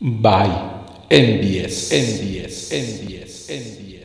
by MBS.